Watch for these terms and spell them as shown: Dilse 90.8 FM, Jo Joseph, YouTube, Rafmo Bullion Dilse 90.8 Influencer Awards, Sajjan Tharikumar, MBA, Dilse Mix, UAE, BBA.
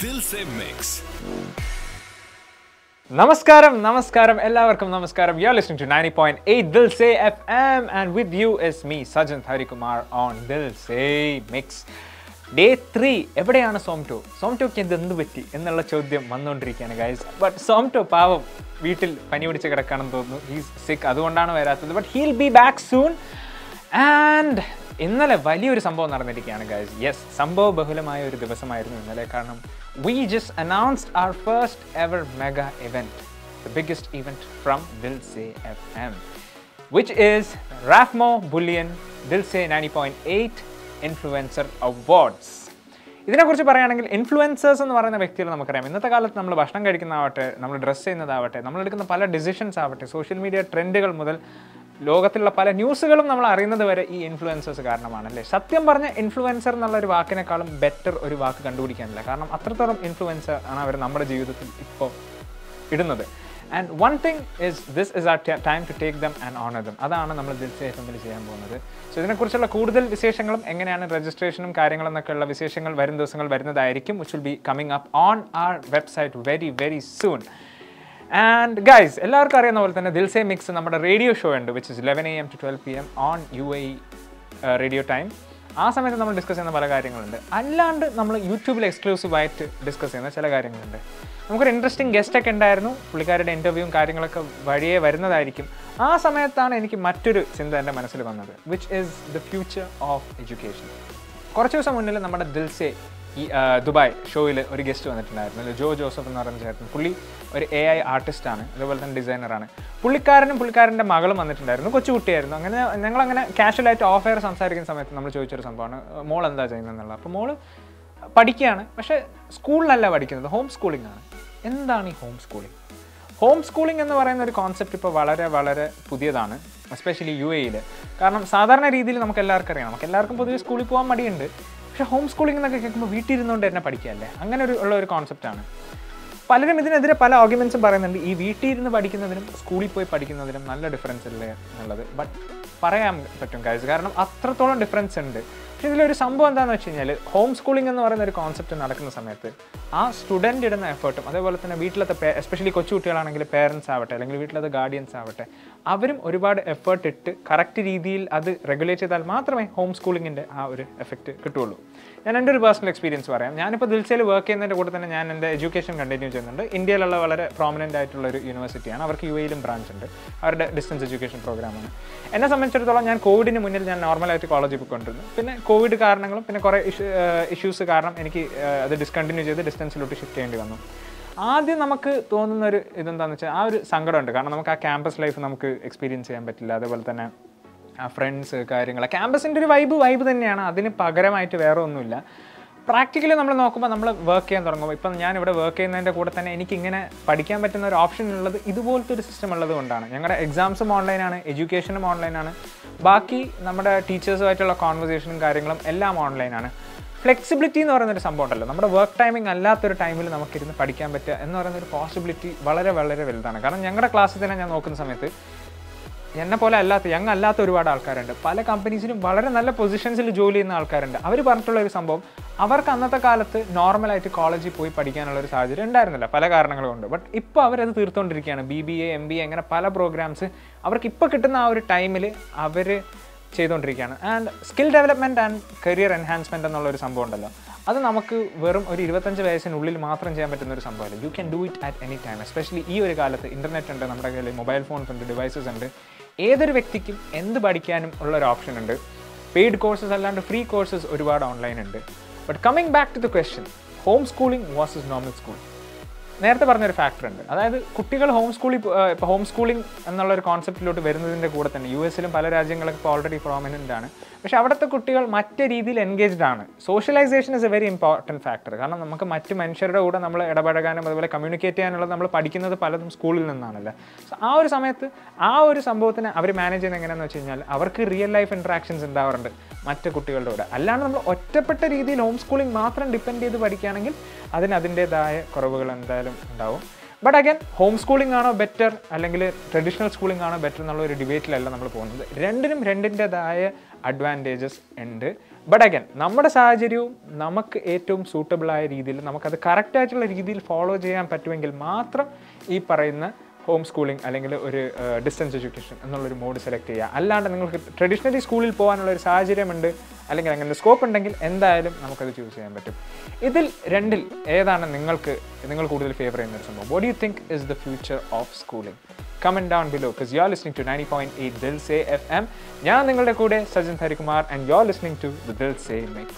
Dil se mix. Namaskaram, ellavarkum namaskaram. You're listening to 90.8 Dilse FM, and with you is me, Sajjan Tharikumar, on Dilse Mix. Day 3, everyday Somto. Somto is not a good thing. But Somto is sick, but he'll be back soon. And we just announced our first ever mega event, the biggest event from Dilse FM, which is Rafmo Bullion Dilse 90.8 Influencer Awards. ഇതിനെക്കുറിച്ച് പറയാണെങ്കിൽ influencers എന്ന് പറയുന്ന വ്യക്തികളെ നമുക്കറിയാം. ഇന്നത്തെ കാലത്ത് നമ്മൾ ഭക്ഷണം കഴിക്കുന്നതാവട്ടെ, നമ്മൾ ഡ്രസ്സ് ചെയ്യുന്നതാവട്ടെ, നമ്മളെടുക്കുന്ന പല ഡിസിഷൻസ് ആവട്ടെ, സോഷ്യൽ മീഡിയ ട്രെൻഡുകൾ മുതൽ ലോകത്തുള്ള പല ന്യൂസുകളും നമ്മൾ അറിയുന്നത് വരെ ഈ ഇൻഫ്ലുവൻസേഴ്സ് കാരണമാണല്ലേ. സത്യം പറഞ്ഞ ഇൻഫ്ലുവൻസർ എന്നുള്ളൊരു വാക്കിനേക്കാളും ബെറ്റർ ഒരു വാക്ക് കണ്ടുപിടിക്കാനില്ല. കാരണം അത്രത്തോളം ഇൻഫ്ലുവൻസർ ആണ് അവർ നമ്മുടെ ജീവിതത്തിൽ ഇപ്പോൾ ഇടുന്നത്. And one thing is this is our time to take them and honour them. അതാണ് നമ്മൾ ദിൽസേഫിൽ ചെയ്യാൻ പോകുന്നത്. സോ ഇതിനെക്കുറിച്ചുള്ള കൂടുതൽ വിശേഷങ്ങളും എങ്ങനെയാണ് രജിസ്ട്രേഷനും കാര്യങ്ങളെന്നൊക്കെയുള്ള വിശേഷങ്ങൾ വരും ദിവസങ്ങൾ വരുന്നതായിരിക്കും. Which will be coming up on our website very soon. And guys, എല്ലാവർക്കും അറിയുന്ന പോലെ തന്നെ ദിൽസേ മിക്സ് നമ്മുടെ റേഡിയോ ഷോ ഉണ്ട്, which is 11 AM to 12 PM on UAE radio time. ആ സമയത്ത് നമ്മൾ ഡിസ്കസ് ചെയ്യുന്ന പല കാര്യങ്ങളുണ്ട്. അല്ലാണ്ട് നമ്മൾ യൂട്യൂബിൽ എക്സ്ക്ലൂസീവായിട്ട് ഡിസ്കസ് ചെയ്യുന്ന ചില കാര്യങ്ങളുണ്ട്. നമുക്കൊരു ഇൻട്രസ്റ്റിംഗ് ഗസ്റ്റൊക്കെ ഉണ്ടായിരുന്നു. പുള്ളിക്കാരുടെ ഇൻ്റർവ്യൂവും കാര്യങ്ങളൊക്കെ വഴിയെ വരുന്നതായിരിക്കും. ആ സമയത്താണ് എനിക്ക് മറ്റൊരു ചിന്ത എൻ്റെ മനസ്സിൽ വന്നത്, which is the future of education. കുറച്ച് ദിവസം മുന്നിൽ നമ്മുടെ ദിൽസേ ഈ ദുബായ് ഷോയിൽ ഒരു ഗസ്റ്റ് വന്നിട്ടുണ്ടായിരുന്നു, ജോ ജോസഫ് എന്ന് പറയുന്ന ചേട്ടൻ. പുള്ളി ഒരു AI ആർട്ടിസ്റ്റാണ്, അതുപോലെ തന്നെ ഡിസൈനറാണ്. പുള്ളിക്കാരനും പുള്ളിക്കാരൻ്റെ മകളും വന്നിട്ടുണ്ടായിരുന്നു, കൊച്ചുകുട്ടിയായിരുന്നു. അങ്ങനെ ഞങ്ങളങ്ങനെ കാഷ്വലായിട്ട് ഓഫ് എയർ സംസാരിക്കുന്ന സമയത്ത് നമ്മൾ ചോദിച്ചൊരു സംഭവമാണ്, മോൾ എന്താ ചെയ്യുന്നതെന്നുള്ളത്. അപ്പോൾ മോൾ പഠിക്കുകയാണ്, പക്ഷേ സ്കൂളിലല്ല പഠിക്കുന്നത്, ഹോം സ്കൂളിംഗ് ആണ്. എന്താണ് ഈ ഹോം സ്കൂളിംഗ്? ഹോം സ്കൂളിംഗ് എന്ന് പറയുന്ന ഒരു കോൺസെപ്റ്റ് ഇപ്പോൾ വളരെ പുതിയതാണ്, എസ്പെഷ്യലി UAEയിൽ. കാരണം സാധാരണ രീതിയിൽ നമുക്കെല്ലാവർക്കും അറിയാം, നമുക്കെല്ലാവർക്കും പൊതുവെ സ്കൂളിൽ പോകാൻ മടിയുണ്ട്. പക്ഷേ ഹോം സ്കൂളിംഗ് എന്നൊക്കെ കേൾക്കുമ്പോൾ വീട്ടിലിരുന്നുകൊണ്ട് തന്നെ പഠിക്കുകയല്ലേ, അങ്ങനെ ഉള്ള ഒരു കോൺസെപ്റ്റാണ്. പലരും ഇതിനെതിരെ പല ആർഗ്യുമെൻറ്റ്സും പറയുന്നുണ്ട്, ഈ വീട്ടിലിരുന്ന് പഠിക്കുന്നതിനും സ്കൂളിൽ പോയി പഠിക്കുന്നതിനും നല്ല ഡിഫറൻസ് ഇല്ലേ എന്നുള്ളത്. ബട്ട് പറയാൻ പറ്റും കാര്യം, കാരണം അത്രത്തോളം ഡിഫറൻസ് ഉണ്ട്. പക്ഷേ ഇതിലൊരു സംഭവം എന്താണെന്ന് വെച്ച് കഴിഞ്ഞാൽ, ഹോം സ്കൂളിംഗ് എന്ന് പറയുന്ന ഒരു കോൺസെപ്റ്റ് നടക്കുന്ന സമയത്ത് ആ സ്റ്റുഡൻറ്റ് ഇടുന്ന എഫേർട്ടും അതേപോലെ തന്നെ വീട്ടിലത്തെ എസ്പെഷ്യലി കൊച്ചുകുട്ടികളാണെങ്കിൽ പേരൻസ് ആവട്ടെ അല്ലെങ്കിൽ വീട്ടിലത്തെ ഗാർഡിയൻസ് ആവട്ടെ, അവരും ഒരുപാട് എഫേർട്ട് ഇട്ട് കറക്റ്റ് രീതിയിൽ അത് റെഗുലേറ്റ് ചെയ്താൽ മാത്രമേ ഹോം സ്കൂളിങ്ങിൻ്റെ ആ ഒരു എഫക്റ്റ് കിട്ടുകയുള്ളൂ. ഞാൻ എൻ്റെ ഒരു പേഴ്സണൽ എക്സ്പീരിയൻസ് പറയാം. ഞാനിപ്പോൾ ദിൽസയിൽ വർക്ക് ചെയ്യുന്നതിൻ്റെ കൂടെ തന്നെ ഞാൻ എൻ്റെ എഡ്യൂക്കേഷൻ കണ്ടിന്യൂ ചെയ്യുന്നുണ്ട്. ഇന്ത്യയിലുള്ള വളരെ പ്രോമിനൻ്റ് ആയിട്ടുള്ള ഒരു യൂണിവേഴ്സിറ്റിയാണ്, അവർക്ക് UAEയിലും ബ്രാഞ്ച് ഉണ്ട്. അവരുടെ ഡിസ്റ്റൻസ് എഡ്യൂക്കേഷൻ പ്രോഗ്രാമാണ്. എന്നെ സംബന്ധിച്ചിടത്തോളം ഞാൻ കോവിഡിന് മുന്നിൽ ഞാൻ നോർമലായിട്ട് കോളേജിൽ പോയിക്കൊണ്ടിരുന്നു. പിന്നെ കോവിഡ് കാരണങ്ങളും പിന്നെ കുറേ ഇഷ്യൂസ് കാരണം എനിക്ക് അത് ഡിസ്കണ്ടിന്യൂ ചെയ്ത് ഡിസ്റ്റൻസിലോട്ട് ഷിഫ്റ്റ് ചെയ്യേണ്ടി വന്നു. ആദ്യം നമുക്ക് തോന്നുന്ന ഒരു ഇതെന്താണെന്ന് വെച്ചാൽ, ആ ഒരു സങ്കടമുണ്ട്. കാരണം നമുക്ക് ആ ക്യാമ്പസ് ലൈഫ് നമുക്ക് എക്സ്പീരിയൻസ് ചെയ്യാൻ പറ്റില്ല. അതേപോലെ തന്നെ ആ ഫ്രണ്ട്സ് കാര്യങ്ങൾ, ക്യാമ്പസിൻ്റെ ഒരു വൈബ് തന്നെയാണ്, അതിന് പകരമായിട്ട് വേറെ ഒന്നുമില്ല. പ്രാക്ടിക്കലി നമ്മൾ നോക്കുമ്പോൾ നമ്മൾ വർക്ക് ചെയ്യാൻ തുടങ്ങുമ്പോൾ, ഇപ്പം ഞാനിവിടെ വർക്ക് ചെയ്യുന്നതിൻ്റെ കൂടെ തന്നെ എനിക്കിങ്ങനെ പഠിക്കാൻ പറ്റുന്ന ഒരു ഓപ്ഷൻ ഉള്ളത് ഇതുപോലത്തെ ഒരു സിസ്റ്റം ഉള്ളത് കൊണ്ടാണ്. ഞങ്ങളുടെ എക്സാംസും ഓൺലൈനാണ്, എഡ്യൂക്കേഷനും ഓൺലൈനാണ്, ബാക്കി നമ്മുടെ ടീച്ചേഴ്സുമായിട്ടുള്ള കോൺവെർസേഷനും കാര്യങ്ങളും എല്ലാം ഓൺലൈനാണ്. ഫ്ലെക്സിബിലിറ്റി എന്ന് പറയുന്നൊരു സംഭവം ഉണ്ടല്ലോ, നമ്മുടെ വർക്ക് ടൈമിംഗ് അല്ലാത്തൊരു ടൈമിൽ നമുക്കിരുന്ന് പഠിക്കാൻ പറ്റുക എന്ന് പറയുന്നൊരു പോസിബിലിറ്റി വളരെ വലുതാണ്. കാരണം ഞങ്ങളുടെ ക്ലാസ്സിൽ തന്നെ ഞാൻ നോക്കുന്ന സമയത്ത് എന്നെ പോലെ യങ് അല്ലാത്ത ഒരുപാട് ആൾക്കാരുണ്ട്. പല കമ്പനീസിലും വളരെ നല്ല പൊസിഷൻസിൽ ജോലി ചെയ്യുന്ന ആൾക്കാരുണ്ട്. അവർ പറഞ്ഞിട്ടുള്ള ഒരു സംഭവം, അവർക്ക് അന്നത്തെ കാലത്ത് നോർമലായിട്ട് കോളേജിൽ പോയി പഠിക്കാനുള്ള ഒരു സാഹചര്യം ഉണ്ടായിരുന്നില്ല പല കാരണങ്ങൾ കൊണ്ട്. ബട്ട് ഇപ്പോൾ അവരത് തീർത്തുകൊണ്ടിരിക്കുകയാണ്. BBA MBA അങ്ങനെ പല പ്രോഗ്രാംസ് അവർക്ക് ഇപ്പോൾ കിട്ടുന്ന ആ ഒരു ടൈമിൽ അവർ ചെയ്തുകൊണ്ടിരിക്കുകയാണ്. And skill development and career enhancement എന്നുള്ളൊരു സംഭവം ഉണ്ടല്ലോ, അത് നമുക്ക് വെറും ഒരു 25 വയസ്സിനുള്ളിൽ മാത്രം ചെയ്യാൻ പറ്റുന്നൊരു സംഭവമല്ല. You can do it at any time, especially ഈ ഒരു കാലത്ത് ഇൻ്റർനെറ്റ് ഉണ്ട്, നമ്മുടെ കയ്യിൽ മൊബൈൽ ഫോൺസ് ഉണ്ട്, ഡിവൈസസ് ഉണ്ട്. ഏതൊരു വ്യക്തിക്കും എന്ത് പഠിക്കാനും ഉള്ളൊരു ഓപ്ഷൻ ഉണ്ട്. പെയ്ഡ് കോഴ്സസ് അല്ലാണ്ട് ഫ്രീ കോഴ്സസ് ഒരുപാട് ഓൺലൈൻ ഉണ്ട്. But coming back to the question, home schooling versus normal school. നേരത്തെ പറഞ്ഞൊരു ഫാക്ടർ ഉണ്ട്, അതായത് കുട്ടികൾ ഹോം സ്കൂളിംഗ് എന്നുള്ളൊരു കോൺസെപ്റ്റിലോട്ട് വരുന്നതിൻ്റെ കൂടെ തന്നെ US ലും പല രാജ്യങ്ങളൊക്കെ ഇപ്പോൾ ഓൾറെഡി പ്രോമിനൻ്റ് ആണ്. പക്ഷേ അവിടുത്തെ കുട്ടികൾ മറ്റേ രീതിയിൽ എൻഗേജ്ഡ് ആണ്. Socialisation is a very important factor. കാരണം നമുക്ക് മറ്റ് മനുഷ്യരുടെ കൂടെ നമ്മൾ ഇടപഴകാനും അതുപോലെ കമ്മ്യൂണിക്കേറ്റ് ചെയ്യാനുള്ളത് നമ്മൾ പഠിക്കുന്നത് പലതും സ്കൂളിൽ നിന്നാണല്ലോ. സോ ആ ഒരു സമയത്ത് ആ ഒരു സംഭവത്തിന് അവർ മാനേജ് ചെയ്യുന്നത് എങ്ങനെയാണെന്ന് വെച്ച് കഴിഞ്ഞാൽ, അവർക്ക് റിയൽ ലൈഫ് ഇൻട്രാക്ഷൻസ് ഉണ്ടാവാറുണ്ട് മറ്റ് കുട്ടികളുടെ കൂടെ. അല്ലാണ്ട് നമ്മൾ ഒറ്റപ്പെട്ട രീതിയിൽ ഹോം സ്കൂളിംഗ് മാത്രം ഡിപ്പെൻഡ് ചെയ്ത് പഠിക്കുകയാണെങ്കിൽ അതിൻ്റേതായ കുറവുകൾ എന്തായാലും ഉണ്ടാവും. ബട്ട് അഗൈൻ ഹോം സ്കൂളിംഗ് ആണോ ബെറ്റർ അല്ലെങ്കിൽ ട്രഡീഷണൽ സ്കൂളിംഗ് ആണോ ബെറ്റർ എന്നുള്ള ഒരു ഡിബേറ്റിലല്ല നമ്മൾ പോകുന്നത്. രണ്ടിനും രണ്ടിൻ്റേതായ അഡ്വാൻറ്റേജസ് ഉണ്ട്. But again, our Sahajaryu, we suitable correct follow this homeschooling or distance education mode select cheyya. Traditionally school il povanulla oru sahajaryam undu allengal angane scope undengil endayalum namakku adu choose cheyan pattum. Idil rendil edana ningal koodudal favor cheynna oru sambhavam. What do you think is the future of schooling? Comment down below because you are listening to 90.8 Dilse FM. Njan ningalude koode Sajjan Tharikumar and you are listening to the Dilse Mix.